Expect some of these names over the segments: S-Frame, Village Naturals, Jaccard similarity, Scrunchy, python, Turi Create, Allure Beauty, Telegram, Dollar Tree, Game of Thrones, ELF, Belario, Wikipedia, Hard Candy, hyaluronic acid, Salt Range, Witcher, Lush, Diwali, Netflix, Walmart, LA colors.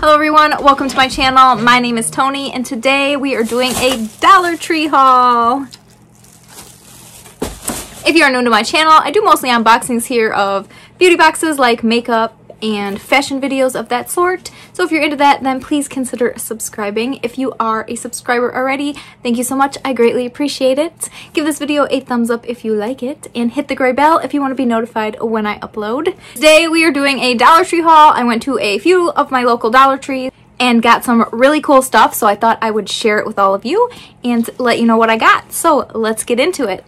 Hello everyone, welcome to my channel. My name is Tony and today we are doing a Dollar Tree haul. If you are new to my channel, I do mostly unboxings here of beauty boxes like makeup and fashion videos of that sort. So if you're into that, then please consider subscribing. If you are a subscriber already, thank you so much. I greatly appreciate it. Give this video a thumbs up if you like it and hit the gray bell if you want to be notified when I upload. Today we are doing a Dollar Tree haul. I went to a few of my local Dollar Trees and got some really cool stuff, so I thought I would share it with all of you and let you know what I got. So let's get into it.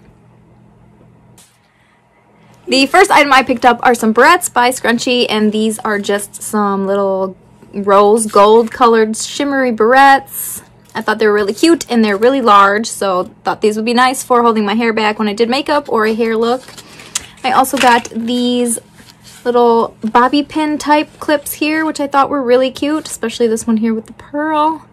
The first item I picked up are some barrettes by Scrunchy, and these are just some little rose gold colored shimmery barrettes. I thought they were really cute and they're really large, so thought these would be nice for holding my hair back when I did makeup or a hair look. I also got these little bobby pin type clips here, which I thought were really cute, especially this one here with the pearl.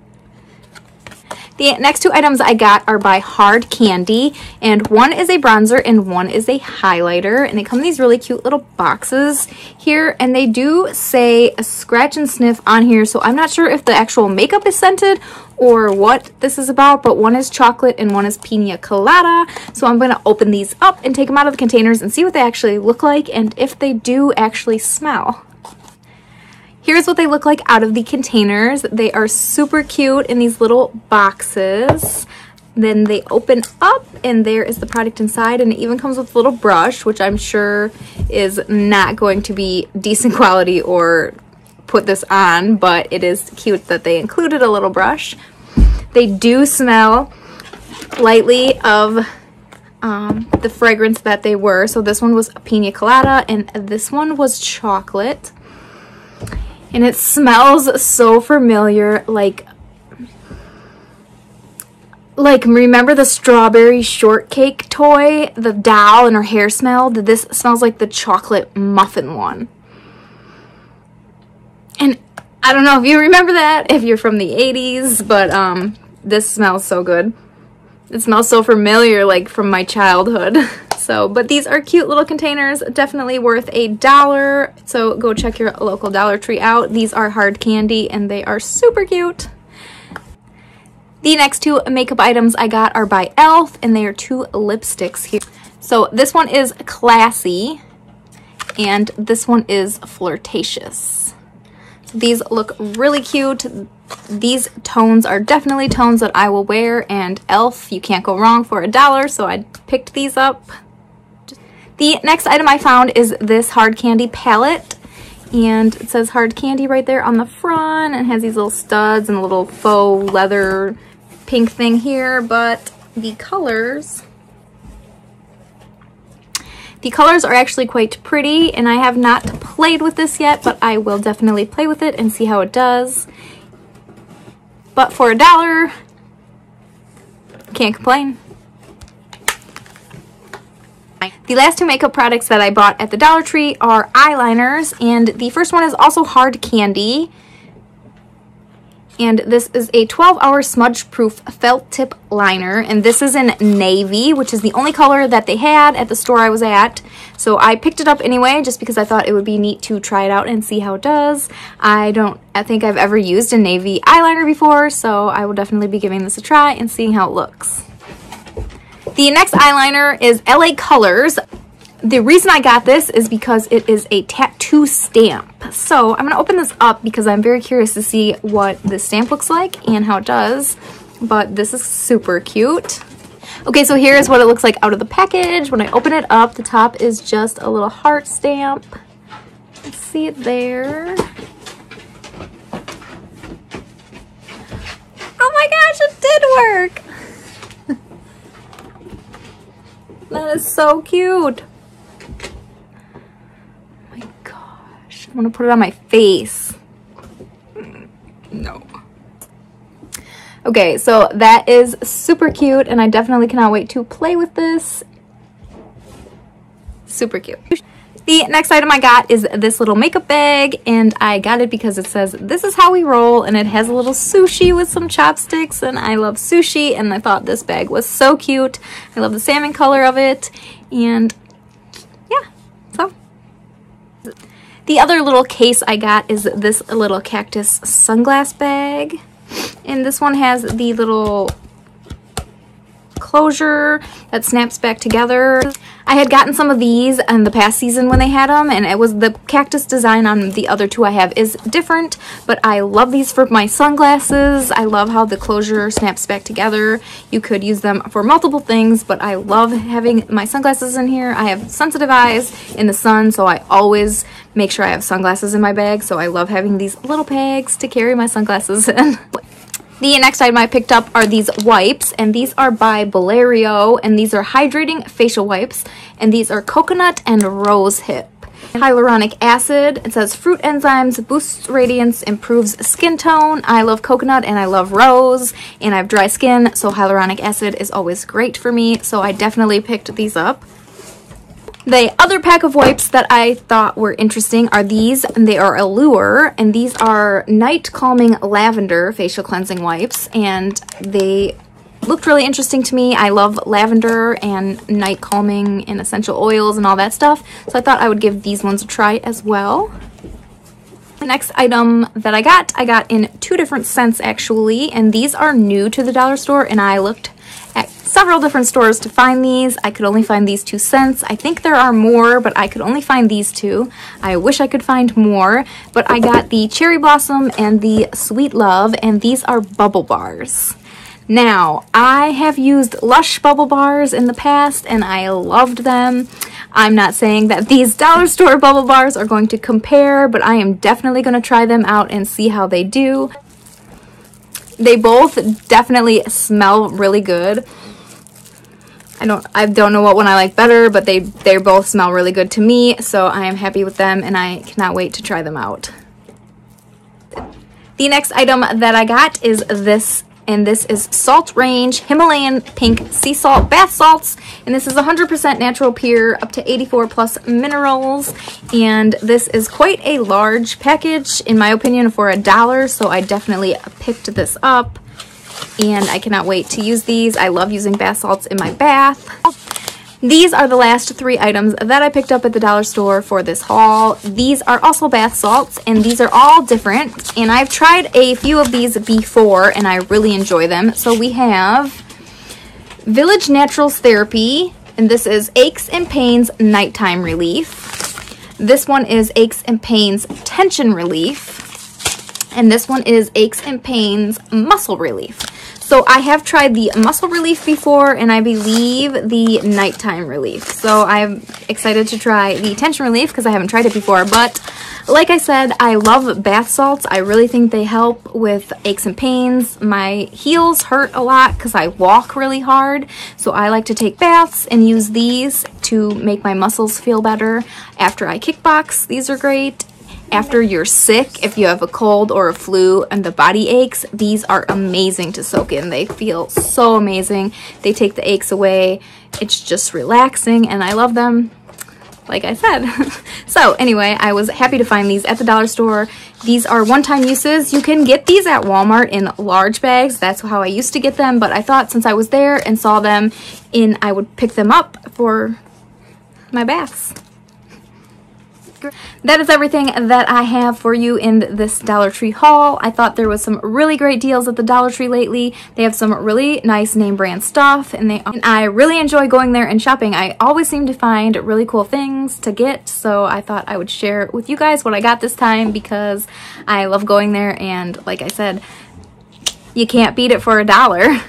The next two items I got are by Hard Candy, and one is a bronzer and one is a highlighter, and they come in these really cute little boxes here, and they do say a scratch and sniff on here, so I'm not sure if the actual makeup is scented or what this is about, but one is chocolate and one is pina colada, so I'm going to open these up and take them out of the containers and see what they actually look like and if they do actually smell. Here's what they look like out of the containers. They are super cute in these little boxes. Then they open up and there is the product inside, and it even comes with a little brush, which I'm sure is not going to be decent quality or put this on, but it is cute that they included a little brush. They do smell lightly of the fragrance that they were. So this one was a pina colada and this one was chocolate. And it smells so familiar, like remember the strawberry shortcake toy, the doll and her hair smelled? This smells like the chocolate muffin one. And I don't know if you remember that, if you're from the 80s, but this smells so good. It smells so familiar, like from my childhood. So, but these are cute little containers, definitely worth $1. So go check your local Dollar Tree out. These are Hard Candy and they are super cute. The next two makeup items I got are by ELF, and they are two lipsticks here. So this one is Classy and this one is Flirtatious. So these look really cute. These tones are definitely tones that I will wear, and ELF, you can't go wrong for $1, so I picked these up. The next item I found is this Hard Candy palette, and it says Hard Candy right there on the front, and has these little studs and a little faux leather pink thing here, but the colors are actually quite pretty, and I have not played with this yet, but I will definitely play with it and see how it does. But for $1, can't complain. The last two makeup products that I bought at the Dollar Tree are eyeliners, and the first one is also Hard Candy. And this is a 12-hour smudge-proof felt tip liner, and this is in navy, which is the only color that they had at the store I was at. So I picked it up anyway, just because I thought it would be neat to try it out and see how it does. I think I've ever used a navy eyeliner before, so I will definitely be giving this a try and seeing how it looks. The next eyeliner is LA Colors. The reason I got this is because it is a tattoo stamp. So I'm going to open this up because I'm very curious to see what this stamp looks like and how it does. But this is super cute. Okay, so here's what it looks like out of the package. When I open it up, the top is just a little heart stamp. Let's see it there. Oh my gosh, it did work! That is so cute. I'm gonna put it on my face. No. Okay, so that is super cute, and I definitely cannot wait to play with this. Super cute. The next item I got is this little makeup bag, and I got it because it says, "This is how we roll," and it has a little sushi with some chopsticks, and I love sushi, and I thought this bag was so cute. I love the salmon color of it, and yeah, so. The other little case I got is this little cactus sunglass bag. And this one has the little closure that snaps back together. I had gotten some of these in the past season when they had them, and it was the cactus design on the other two I have is different, but I love these for my sunglasses. I love how the closure snaps back together. You could use them for multiple things, but I love having my sunglasses in here. I have sensitive eyes in the sun, so I always make sure I have sunglasses in my bag, so I love having these little bags to carry my sunglasses in. The next item I picked up are these wipes, and these are by Belario, and these are hydrating facial wipes, and these are coconut and rose hip. Hyaluronic acid, it says fruit enzymes, boosts radiance, improves skin tone. I love coconut and I love rose, and I have dry skin, so hyaluronic acid is always great for me, so I definitely picked these up. The other pack of wipes that I thought were interesting are these, and they are Allure, and these are Night Calming Lavender Facial Cleansing Wipes, and they looked really interesting to me. I love lavender and night calming and essential oils and all that stuff, so I thought I would give these ones a try as well. The next item that I got in two different scents actually, and these are new to the dollar store, and I looked at several different stores to find these. I could only find these two scents. I think there are more, but I could only find these two. I wish I could find more, but I got the Cherry Blossom and the Sweet Love, and these are bubble bars. Now, I have used Lush bubble bars in the past, and I loved them. I'm not saying that these dollar store bubble bars are going to compare, but I am definitely going to try them out and see how they do. They both definitely smell really good. I don't know what one I like better, but they both smell really good to me, so I am happy with them, and I cannot wait to try them out. The next item that I got is this, and this is Salt Range Himalayan Pink Sea Salt Bath Salts, and this is 100% natural, pure, up to 84 plus minerals, and this is quite a large package, in my opinion, for $1, so I definitely picked this up. And I cannot wait to use these. I love using bath salts in my bath. These are the last three items that I picked up at the dollar store for this haul. These are also bath salts, and these are all different. And I've tried a few of these before, and I really enjoy them. So we have Village Naturals Therapy, and this is Aches and Pains Nighttime Relief. This one is Aches and Pains Tension Relief. And this one is Aches and Pains Muscle Relief. So I have tried the Muscle Relief before, and I believe the Nighttime Relief. So I'm excited to try the Tension Relief because I haven't tried it before. But like I said, I love bath salts. I really think they help with aches and pains. My heels hurt a lot because I walk really hard. So I like to take baths and use these to make my muscles feel better. After I kickbox, these are great. After you're sick, if you have a cold or a flu and the body aches, these are amazing to soak in. They feel so amazing. They take the aches away. It's just relaxing, and I love them, like I said. So anyway, I was happy to find these at the dollar store. These are one-time uses. You can get these at Walmart in large bags. That's how I used to get them, but I thought since I was there and saw them, I would pick them up for my baths. That is everything that I have for you in this Dollar Tree haul. I thought there was some really great deals at the Dollar Tree lately. They have some really nice name brand stuff, and I really enjoy going there and shopping. I always seem to find really cool things to get, so I thought I would share with you guys what I got this time because I love going there, and like I said, you can't beat it for $1.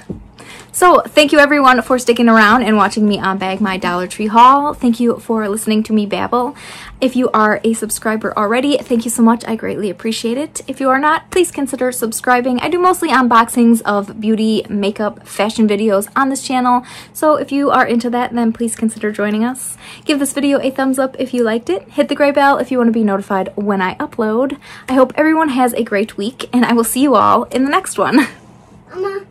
So thank you everyone for sticking around and watching me unbag my Dollar Tree haul. Thank you for listening to me babble. If you are a subscriber already, thank you so much. I greatly appreciate it. If you are not, please consider subscribing. I do mostly unboxings of beauty, makeup, fashion videos on this channel. So if you are into that, then please consider joining us. Give this video a thumbs up if you liked it. Hit the gray bell if you want to be notified when I upload. I hope everyone has a great week, and I will see you all in the next one.